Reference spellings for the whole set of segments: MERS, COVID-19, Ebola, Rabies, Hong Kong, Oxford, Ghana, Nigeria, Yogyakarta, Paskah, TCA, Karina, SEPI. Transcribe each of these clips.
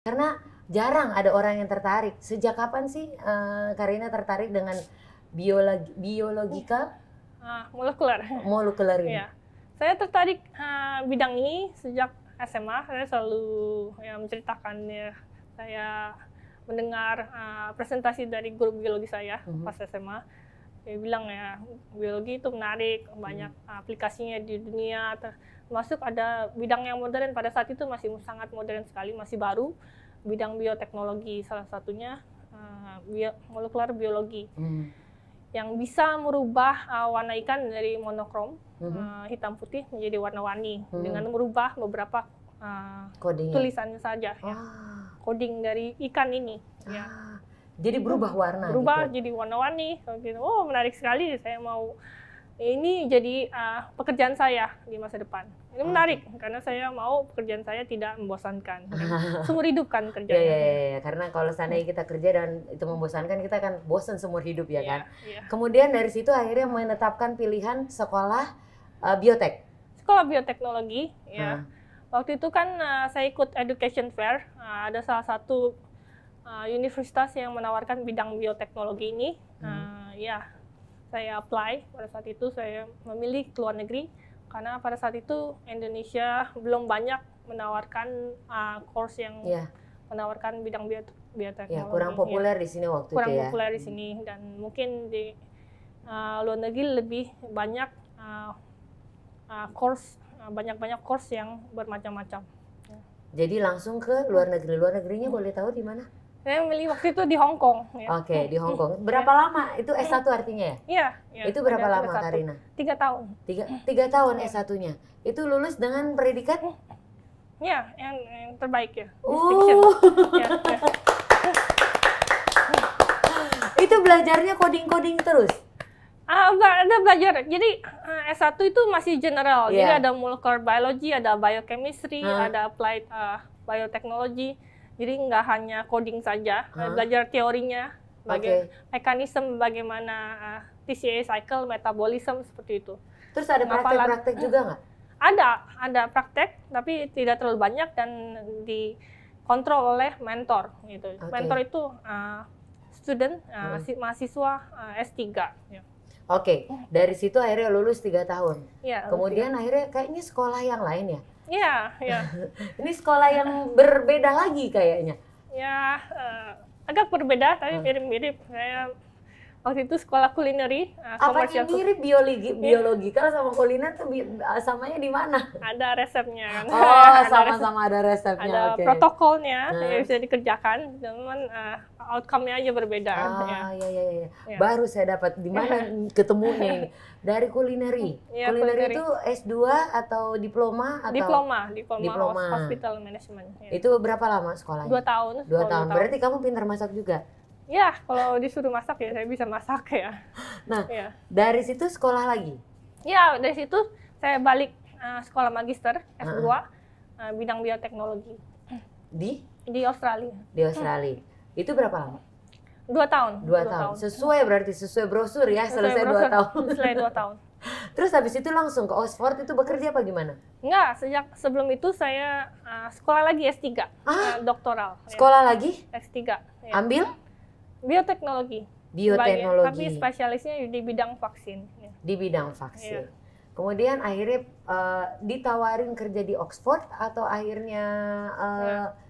Karena jarang ada orang yang tertarik. Sejak kapan sih Karina tertarik dengan biologika? Molekuler ini. Ya. Saya tertarik bidang ini sejak SMA. Saya selalu menceritakannya. Saya mendengar presentasi dari guru biologi saya pas SMA. Dia bilang biologi itu menarik, banyak aplikasinya di dunia, termasuk ada bidang yang modern. Pada saat itu masih sangat modern sekali, masih baru, bidang bioteknologi, salah satunya molekuler biologi. Yang bisa merubah warna ikan dari monokrom, hitam putih, menjadi warna-warni, dengan merubah beberapa tulisannya saja, coding dari ikan ini. Jadi berubah warna. Berubah gitu. Jadi warna-warni. Oh, menarik sekali. Saya mau ini jadi pekerjaan saya di masa depan. Ini menarik karena saya mau pekerjaan saya tidak membosankan. Seumur hidup kan kerjanya. Ya. Karena kalau seandainya kita kerja dan itu membosankan, kita akan bosan seumur hidup ya kan. Kemudian dari situ akhirnya menetapkan pilihan sekolah biotek. Sekolah bioteknologi ya. Waktu itu kan saya ikut education fair. Ada salah satu universitas yang menawarkan bidang bioteknologi ini, saya apply. Pada saat itu saya memilih ke luar negeri karena pada saat itu Indonesia belum banyak menawarkan course yang menawarkan bidang bioteknologi. Kurang populer di sini waktu itu. Kurang populer di sini, dan mungkin di luar negeri lebih banyak course, banyak-banyak course yang bermacam-macam. Jadi langsung ke luar negeri. Luar negerinya boleh tahu di mana? Saya memilih waktu itu di Hong Kong. Oke, di Hong Kong. Berapa lama? Itu S1 artinya ya? Iya. Itu berapa lama, Karina? 3 tahun. Tiga tahun S1-nya. Itu lulus dengan predikat? Iya, yang terbaik ya. Distinction. Itu belajarnya coding-coding terus? Ada belajar. Jadi S1 itu masih general. Jadi ada molecular biology, ada biochemistry, ada applied biotechnology. Jadi nggak hanya coding saja, belajar teorinya, mekanisme bagaimana TCA cycle, metabolism seperti itu. Terus ada praktek-praktek juga nggak? Ada praktek, tapi tidak terlalu banyak dan dikontrol oleh mentor. Gitu. Okay. Mentor itu student, mahasiswa S3. Ya. Oke, dari situ akhirnya lulus 3 tahun. Kemudian akhirnya kayaknya sekolah yang lain ya? Iya. Ini sekolah yang berbeda lagi kayaknya. Agak berbeda tapi mirip-mirip. Saya waktu itu sekolah kulineri. Apanya mirip biologi? Kalau sama kuliner tuh samanya di mana? Ada resepnya kan. Sama-sama ada resepnya. Ada protokolnya yang bisa dikerjakan, cuman outcome-nya aja berbeda. Iya. Baru saya dapat di mana ketemunya ini. Dari kulineri. Kulineri itu S2 atau diploma atau? Diploma. Hospital Management. Itu berapa lama sekolahnya? 2 tahun. 2 tahun. Berarti kamu pintar masak juga? Ya, kalau disuruh masak ya saya bisa masak ya. Dari situ sekolah lagi? Ya, dari situ saya balik sekolah magister S2 bidang bioteknologi. Di? Di Australia. Di Australia. Itu berapa lama? 2 tahun. 2 tahun. Sesuai berarti, sesuai brosur ya, selesai 2 tahun. Selesai 2 tahun. Terus habis itu langsung ke Oxford itu bekerja apa gimana? Enggak, sebelum itu saya sekolah lagi S3, doktoral. Sekolah lagi? S3. Ya. Ambil? Bioteknologi. Tapi spesialisnya di bidang vaksin. Di bidang vaksin. Kemudian akhirnya ditawarin kerja di Oxford atau akhirnya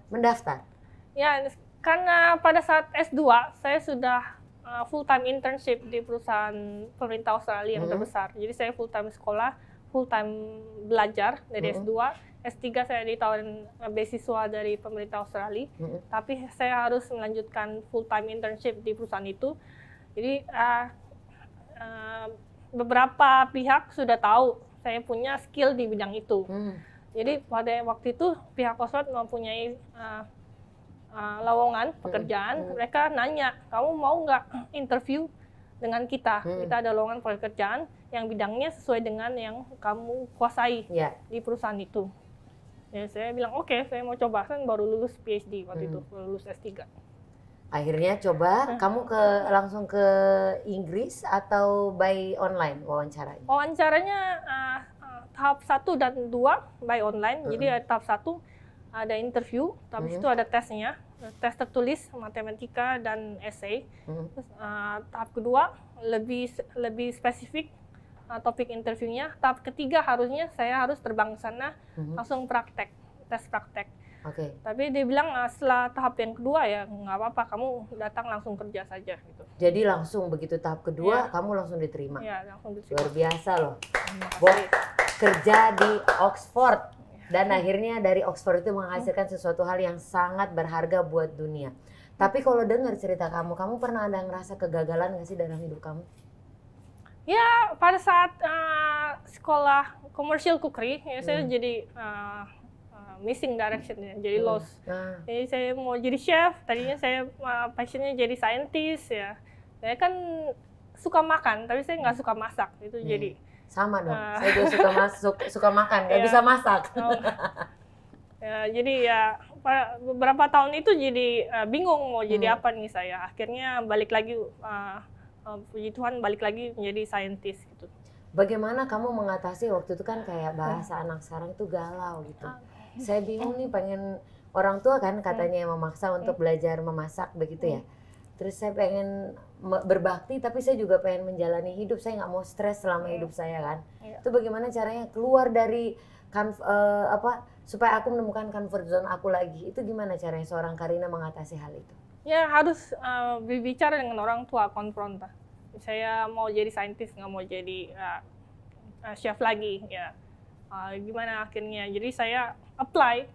mendaftar? Ya, karena pada saat S2 saya sudah full time internship di perusahaan pemerintah Australia yang terbesar. Jadi saya full time sekolah, full time belajar dari S2. S3 saya ditawarin beasiswa dari pemerintah Australia, tapi saya harus melanjutkan full time internship di perusahaan itu. Jadi beberapa pihak sudah tahu saya punya skill di bidang itu. Jadi pada waktu itu pihak Oxford mempunyai lowongan pekerjaan. Mereka nanya, kamu mau nggak interview dengan kita? Kita ada lowongan pekerjaan yang bidangnya sesuai dengan yang kamu kuasai di perusahaan itu. Ya, saya bilang oke, saya mau coba. Kan baru lulus PhD waktu itu, baru lulus S3. Akhirnya coba, kamu langsung ke Inggris atau by online wawancaranya? Wawancaranya tahap 1 dan 2 by online. Jadi tahap 1 ada interview, habis itu ada tesnya, tes tertulis, matematika dan esai. Terus, tahap kedua lebih spesifik topik interviewnya. Tahap ketiga harusnya saya harus terbang ke sana langsung praktek, tes praktek. Okay. Tapi dia bilang setelah tahap yang kedua ya nggak apa-apa, kamu datang langsung kerja saja gitu. Jadi langsung begitu tahap kedua kamu langsung diterima. Ya, langsung diterima. Luar biasa loh. Buat kerja di Oxford dan akhirnya dari Oxford itu menghasilkan sesuatu hal yang sangat berharga buat dunia. Tapi kalau dengar cerita kamu pernah ada ngerasa kegagalan nggak sih dalam hidup kamu? Ya pada saat sekolah commercial cookery ya saya jadi missing direction ya, jadi lost. Jadi saya mau jadi chef, tadinya saya passionnya jadi scientist ya. Saya kan suka makan, tapi saya nggak suka masak itu jadi. Sama dong, saya juga suka masuk, suka makan, nggak bisa masak. Jadi ya beberapa tahun itu jadi bingung mau jadi apa nih saya. Akhirnya balik lagi, puji Tuhan balik lagi menjadi scientist gitu. Bagaimana kamu mengatasi waktu itu kan kayak bahasa anak sekarang itu galau gitu. Saya bingung nih, pengen orang tua kan katanya yang memaksa untuk belajar memasak begitu ya. Terus saya pengen berbakti tapi saya juga pengen menjalani hidup. Saya nggak mau stres selama hidup saya kan. Itu bagaimana caranya keluar dari supaya aku menemukan comfort zone aku lagi. Itu gimana caranya seorang Karina mengatasi hal itu? Ya harus berbicara dengan orang tua, konfronta. Saya mau jadi saintis, nggak mau jadi chef lagi ya. Gimana akhirnya? Jadi saya apply,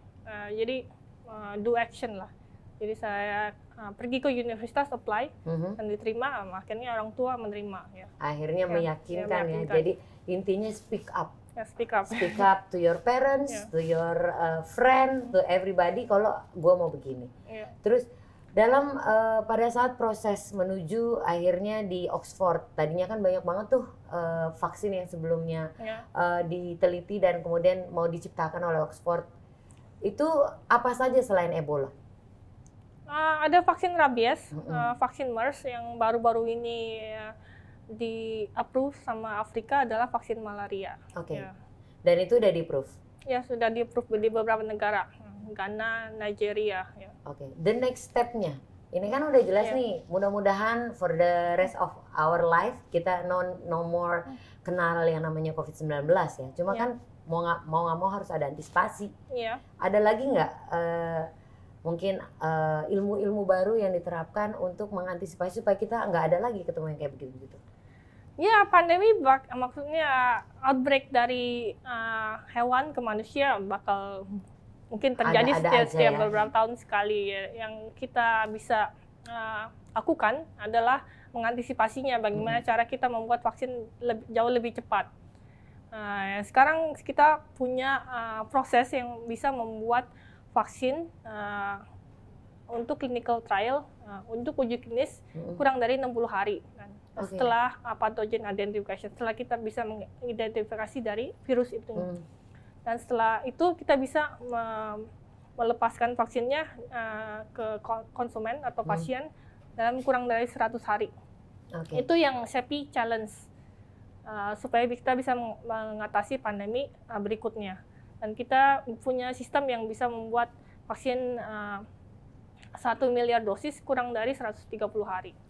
do action lah. Jadi saya pergi ke universitas, apply dan diterima. Akhirnya orang tua menerima ya. Akhirnya meyakinkan. Jadi intinya speak up. Ya, speak up. Speak up to your parents, to your friend, to everybody. Kalau gue mau begini. Terus dalam pada saat proses menuju akhirnya di Oxford, tadinya kan banyak banget tuh vaksin yang sebelumnya diteliti dan kemudian mau diciptakan oleh Oxford. Itu apa saja selain Ebola? Ada vaksin Rabies, vaksin MERS yang baru-baru ini di-approve sama Afrika adalah vaksin malaria. Oke. Dan itu udah di-approve? Ya, sudah di-approve di beberapa negara. Ghana, Nigeria. Ya. Oke, the next step-nya, ini kan udah jelas nih. Mudah-mudahan for the rest of our life kita no more kenal yang namanya COVID-19 ya. Cuma kan mau nggak mau harus ada antisipasi. Ada lagi nggak mungkin ilmu-ilmu baru yang diterapkan untuk mengantisipasi supaya kita nggak ada lagi ketemu yang kayak begitu-begitu? Ya, pandemi maksudnya outbreak dari hewan ke manusia bakal mungkin terjadi setiap beberapa tahun sekali. Yang kita bisa lakukan adalah mengantisipasinya, bagaimana cara kita membuat vaksin jauh lebih cepat. Sekarang kita punya proses yang bisa membuat vaksin untuk clinical trial, untuk uji klinis kurang dari 60 hari. Setelah pathogen identification, setelah kita bisa mengidentifikasi dari virus itu. Dan setelah itu kita bisa melepaskan vaksinnya ke konsumen atau pasien dalam kurang dari 100 hari. Itu yang SEPI challenge, supaya kita bisa mengatasi pandemi berikutnya. Dan kita punya sistem yang bisa membuat vaksin 1 miliar dosis kurang dari 130 hari.